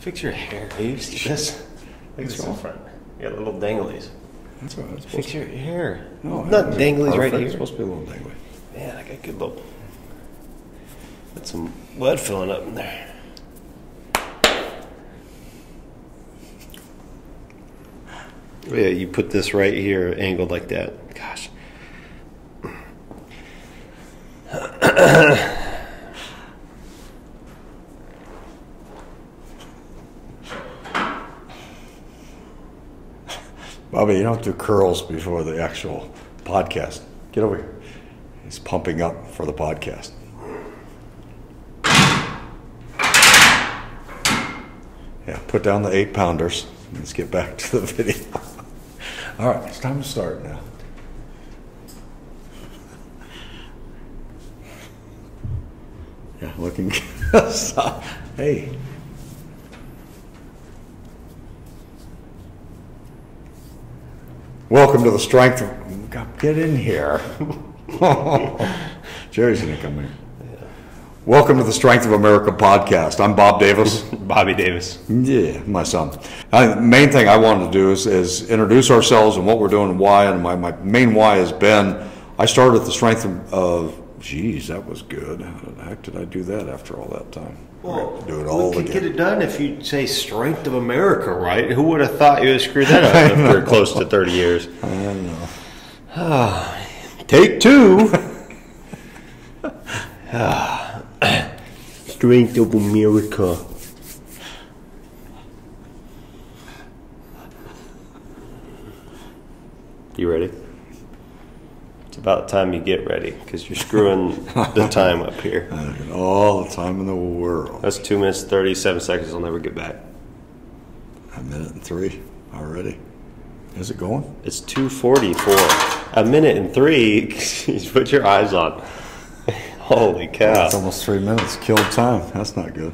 Fix your hair. I used to this. What's wrong? Front. You got little danglies. That's all right. Fix your hair. No, not danglies right here. It's supposed to be a little dangly. Man, I got good little. Got some blood filling up in there. Yeah, you put this right here, angled like that. Gosh. Bobby, you don't do curls before the actual podcast. Get over here. He's pumping up for the podcast. Yeah, put down the 8-pounders. Let's get back to the video. All right, it's time to start now. Yeah, looking good. Hey. Welcome to the Strength of... God, get in here. Jerry's going to come in. Yeah. Welcome to the Strength of America podcast. I'm Bob Davis. Bobby Davis. Yeah, my son. The main thing I wanted to do is introduce ourselves and what we're doing and why. And my main why has been I started at the Strength of... Geez, that was good. How the heck did I do that after all that time? Well, do it all again. Get it done if you say Strength of America, right? Who would have thought you would screw that up after close to 30 years? I don't know. Take two. Strength of America. You ready? It's about time you get ready, because you're screwing the time up here. I got all the time in the world. That's 2 minutes, 37 seconds. I'll never get back. 1 minute and 3 already. Is it going? It's 2:44. 1 minute and 3. Put your eyes on. Holy cow! That's almost 3 minutes. Killed time. That's not good.